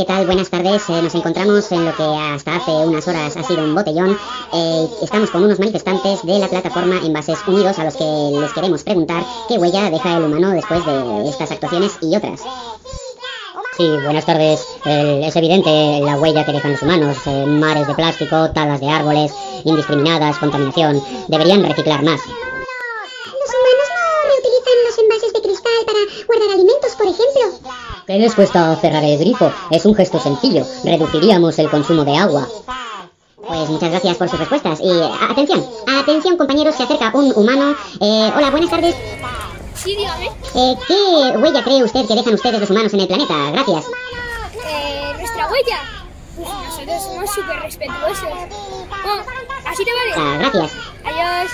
¿qué tal? Buenas tardes, nos encontramos en lo que hasta hace unas horas ha sido un botellón. Estamos con unos manifestantes de la plataforma Envases Unidos a los que les queremos preguntar qué huella deja el humano después de estas actuaciones y otras. Sí, buenas tardes. Es evidente la huella que dejan los humanos, mares de plástico, talas de árboles, indiscriminadas, contaminación. Deberían reciclar más. ¿Los humanos no reutilizan los envases de cristal para guardar alimentos, por ejemplo? ¿Qué les cuesta cerrar el grifo? Es un gesto sencillo. Reduciríamos el consumo de agua. Pues muchas gracias por sus respuestas. Y atención, atención compañeros, se acerca un humano. Hola, buenas tardes. Sí, dígame. ¿Qué huella cree usted que dejan ustedes los humanos en el planeta? Gracias. ¿Nuestra huella? Pues nosotros somos súper respetuosos. Bueno, así te va bien. Gracias. Adiós.